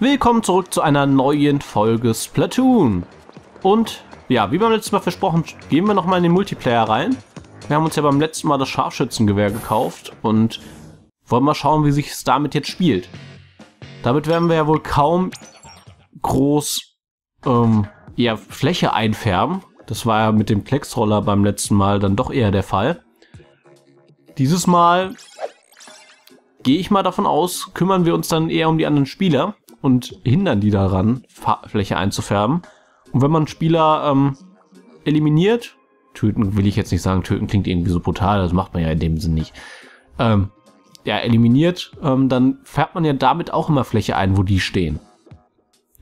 Willkommen zurück zu einer neuen Folge Splatoon. Und ja, wie beim letzten Mal versprochen, gehen wir nochmal in den Multiplayer rein. Wir haben uns ja beim letzten Mal das Scharfschützengewehr gekauft und wollen mal schauen, wie sich es damit jetzt spielt. Damit werden wir ja wohl kaum groß Fläche einfärben. Das war ja mit dem Plexroller beim letzten Mal dann doch eher der Fall. Dieses Mal gehe ich mal davon aus, kümmern wir uns dann eher um die anderen Spieler und hindern die daran, Fläche einzufärben. Und wenn man Spieler eliminiert, töten will ich jetzt nicht sagen, töten klingt irgendwie so brutal, das macht man ja in dem Sinn nicht. Eliminiert, dann färbt man ja damit auch immer Fläche ein, wo die stehen.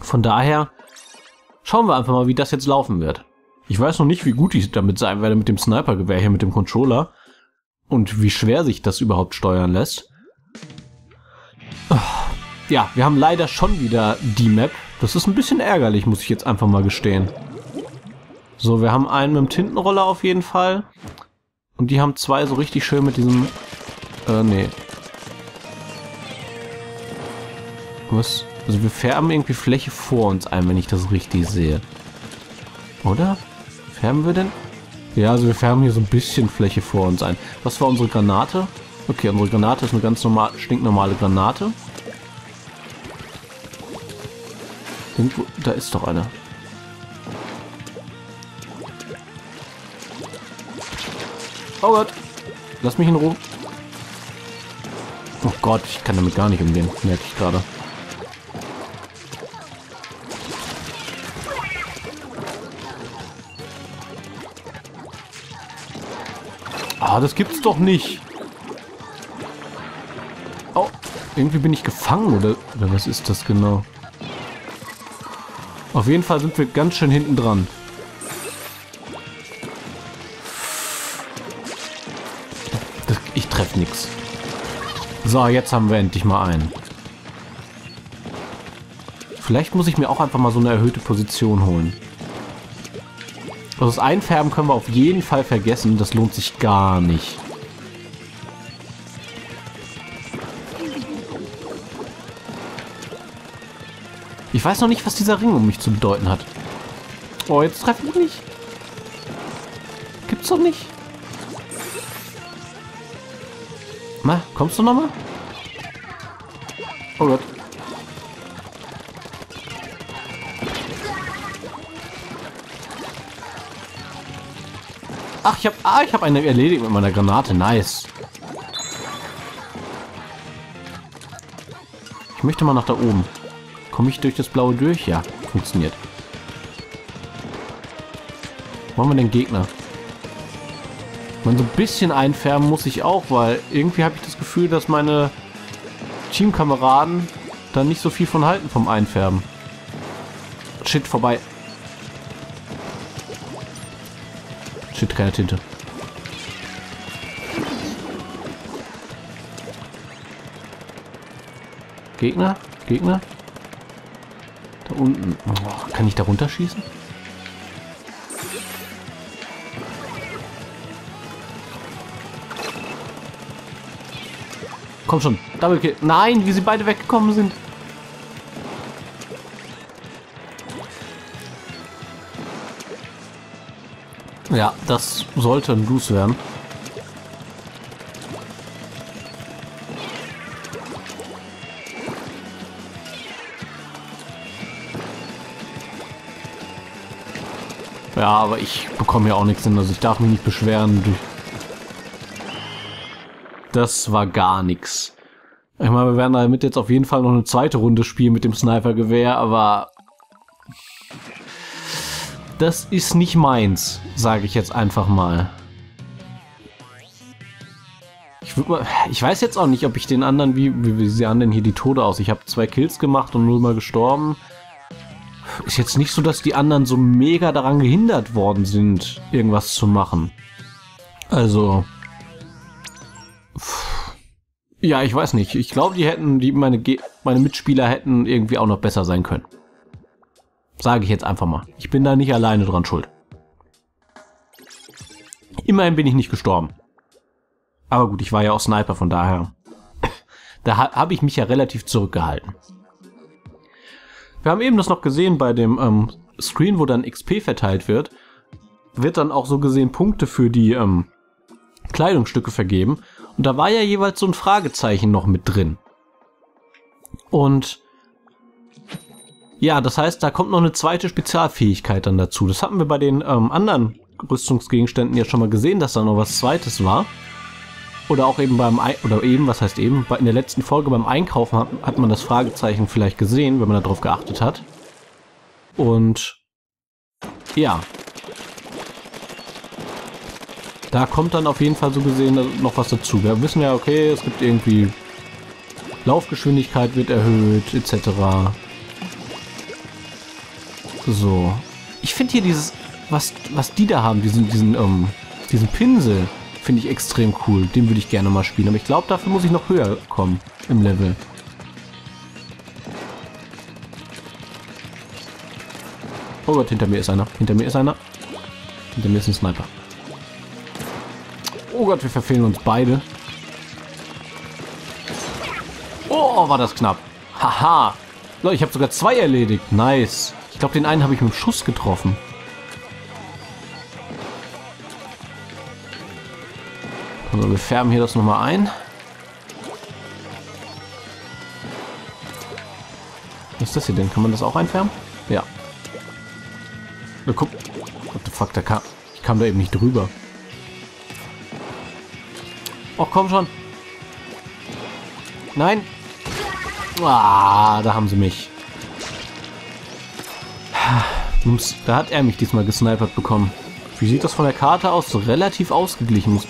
Von daher schauen wir einfach mal, wie das jetzt laufen wird. Ich weiß noch nicht, wie gut ich damit sein werde mit dem Snipergewehr hier, mit dem Controller. Und wie schwer sich das überhaupt steuern lässt. Ja, wir haben leider schon wieder die Map. Das ist ein bisschen ärgerlich, muss ich jetzt einfach mal gestehen. So, wir haben einen mit dem Tintenroller auf jeden Fall. Und die haben zwei so richtig schön mit diesem... Was? Also wir färben irgendwie Fläche vor uns ein, wenn ich das richtig sehe. Oder? Färben wir denn? Ja, also wir färben hier so ein bisschen Fläche vor uns ein. Was war unsere Granate? Okay, unsere Granate ist eine ganz normale, stinknormale Granate. Irgendwo, da ist doch einer. Oh Gott! Lass mich in Ruhe. Oh Gott, ich kann damit gar nicht umgehen, merke ich gerade. Ah, das gibt's doch nicht. Oh, irgendwie bin ich gefangen, oder was ist das genau? Auf jeden Fall sind wir ganz schön hinten dran. Ich treffe nichts. So, jetzt haben wir endlich mal einen. Vielleicht muss ich mir auch einfach mal so eine erhöhte Position holen. Also das Einfärben können wir auf jeden Fall vergessen. Das lohnt sich gar nicht. Ich weiß noch nicht, was dieser Ring um mich zu bedeuten hat. Oh, jetzt treffe ich nicht. Gibt's doch nicht. Na, kommst du nochmal? Oh Gott. Ach, ich hab eine erledigt mit meiner Granate. Nice. Ich möchte mal nach da oben. Komme ich durch das Blaue durch? Ja, funktioniert. Wo haben wir den Gegner? Man, so ein bisschen einfärben muss ich auch, weil irgendwie habe ich das Gefühl, dass meine Teamkameraden da nicht so viel von halten vom Einfärben. Shit, vorbei. Shit, keine Tinte. Gegner? Gegner? Da unten. Oh, kann ich da runterschießen? Komm schon. Double Kill. Nein, wie sie beide weggekommen sind. Ja, das sollte ein Loose werden. Ja, aber ich bekomme ja auch nichts hin, also ich darf mich nicht beschweren. Das war gar nichts. Ich meine, wir werden damit jetzt auf jeden Fall noch eine zweite Runde spielen mit dem Snipergewehr, aber... Das ist nicht meins, sage ich jetzt einfach mal. Ich weiß jetzt auch nicht, ob ich den anderen, wie sahen denn hier die Tode aus? Ich habe 2 Kills gemacht und 0 mal gestorben. Ist jetzt nicht so, dass die anderen so mega daran gehindert worden sind, irgendwas zu machen. Also... Ja, ich weiß nicht. Ich glaube, meine Mitspieler hätten irgendwie auch noch besser sein können. Sage ich jetzt einfach mal. Ich bin da nicht alleine dran schuld. Immerhin bin ich nicht gestorben. Aber gut, ich war ja auch Sniper, von daher. Da habe ich mich ja relativ zurückgehalten. Wir haben eben das noch gesehen bei dem Screen, wo dann XP verteilt wird. Wird dann auch so gesehen Punkte für die Kleidungsstücke vergeben. Und da war ja jeweils so ein Fragezeichen noch mit drin. Und ja, das heißt, da kommt noch eine zweite Spezialfähigkeit dann dazu. Das hatten wir bei den anderen Rüstungsgegenständen ja schon mal gesehen, dass da noch was Zweites war. Oder auch eben beim, was heißt eben, in der letzten Folge beim Einkaufen hat man das Fragezeichen vielleicht gesehen, wenn man darauf geachtet hat. Und ja, da kommt dann auf jeden Fall so gesehen noch was dazu. Wir wissen ja, okay, es gibt irgendwie Laufgeschwindigkeit wird erhöht, etc. So. Ich finde hier dieses, was die da haben, diesen Pinsel, finde ich extrem cool. Den würde ich gerne mal spielen. Aber ich glaube, dafür muss ich noch höher kommen im Level. Oh Gott, hinter mir ist einer. Hinter mir ist einer. Hinter mir ist ein Sniper. Oh Gott, wir verfehlen uns beide. Oh, war das knapp. Haha. Leute, ich habe sogar zwei erledigt. Nice. Ich glaube, den einen habe ich mit dem Schuss getroffen. Also, wir färben hier das nochmal ein. Was ist das hier denn? Kann man das auch einfärben? Ja. Na, guck. What the fuck, ich kam da eben nicht drüber. Oh, komm schon. Nein. Ah, da haben sie mich. Da hat er mich diesmal gesnipert bekommen. Wie sieht das von der Karte aus? So relativ ausgeglichen.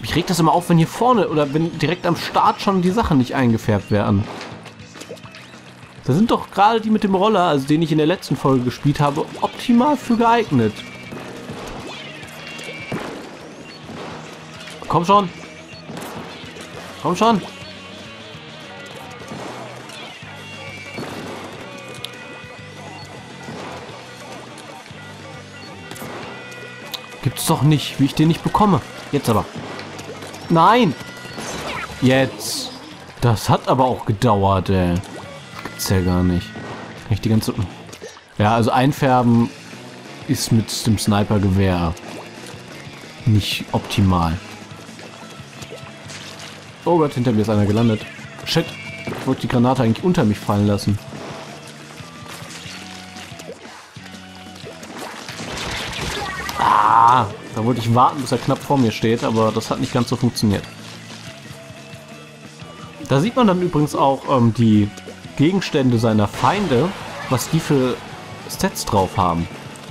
Mich regt das immer auf, wenn hier vorne oder wenn direkt am Start schon die Sachen nicht eingefärbt werden. Da sind doch gerade die mit dem Roller, also den ich in der letzten Folge gespielt habe, optimal für geeignet. Komm schon. Komm schon. Gibt's doch nicht, wie ich den nicht bekomme. Jetzt aber. Nein! Jetzt! Das hat aber auch gedauert, ey. Das gibt's ja gar nicht. Kann ich die ganze... Ja, also einfärben ist mit dem Snipergewehr nicht optimal. Oh Gott, hinter mir ist einer gelandet. Shit! Ich wollte die Granate eigentlich unter mich fallen lassen. Ah, da wollte ich warten, bis er knapp vor mir steht, aber das hat nicht ganz so funktioniert. Da sieht man dann übrigens auch die Gegenstände seiner Feinde, was die für Stats drauf haben.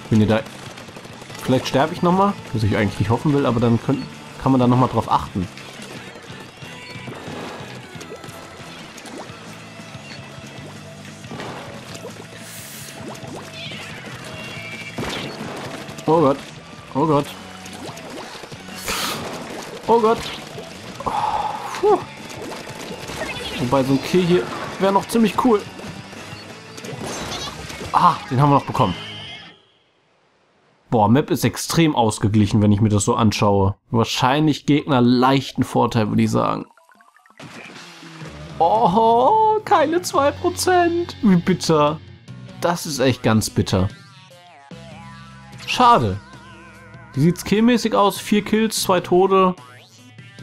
Wenn ihr da... Vielleicht sterbe ich nochmal, was ich eigentlich nicht hoffen will, aber dann kann man da nochmal drauf achten. Oh Gott. Oh Gott. Oh Gott. Puh. Wobei so ein Kill hier wäre noch ziemlich cool. Ah, den haben wir noch bekommen. Boah, Map ist extrem ausgeglichen, wenn ich mir das so anschaue. Wahrscheinlich Gegner leichten Vorteil, würde ich sagen. Oh, keine 2%. Wie bitter. Das ist echt ganz bitter. Schade. Wie sieht's killmäßig aus? 4 Kills, 2 Tode.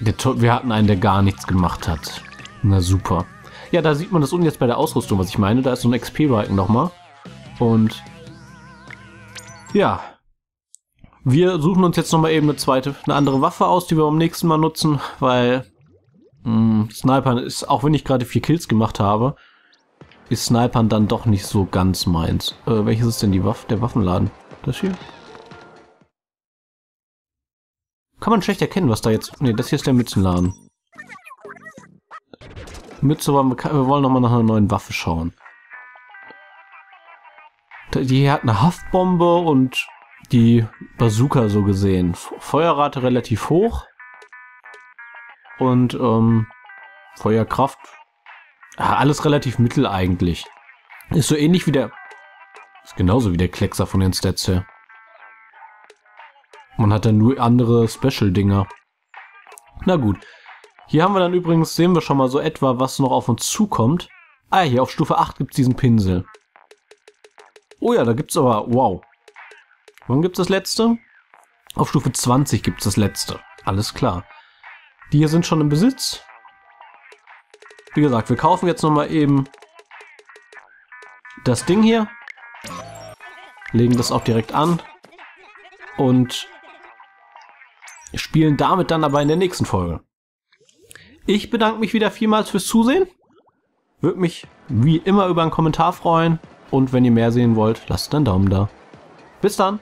Wir hatten einen, der gar nichts gemacht hat. Na super. Ja, da sieht man das unten jetzt bei der Ausrüstung, was ich meine. Da ist so ein XP-Balken nochmal. Und ja. Wir suchen uns jetzt nochmal eben eine andere Waffe aus, die wir beim nächsten Mal nutzen, weil Snipern ist, auch wenn ich gerade 4 Kills gemacht habe, ist Snipern dann doch nicht so ganz meins. Welches ist denn die Waffe? Der Waffenladen? Das hier? Kann man schlecht erkennen, was da jetzt... Ne, das hier ist der Mützenladen. Mütze, wir wollen nochmal nach einer neuen Waffe schauen. Die hier hat eine Haftbombe und die Bazooka so gesehen. Feuerrate relativ hoch. Und Feuerkraft. Ja, alles relativ mittel eigentlich. Ist so ähnlich wie der... Ist genauso wie der Kleckser von den Stats her. Man hat dann nur andere Special-Dinger. Na gut. Hier haben wir dann übrigens, sehen wir schon mal so etwa, was noch auf uns zukommt. Ah, hier auf Stufe 8 gibt es diesen Pinsel. Oh ja, da gibt es aber... Wow. Wann gibt es das letzte? Auf Stufe 20 gibt es das letzte. Alles klar. Die hier sind schon im Besitz. Wie gesagt, wir kaufen jetzt nochmal eben das Ding hier. Legen das auch direkt an. Und spielen damit dann aber in der nächsten Folge. Ich bedanke mich wieder vielmals fürs Zusehen. Würde mich wie immer über einen Kommentar freuen. Und wenn ihr mehr sehen wollt, lasst einen Daumen da. Bis dann!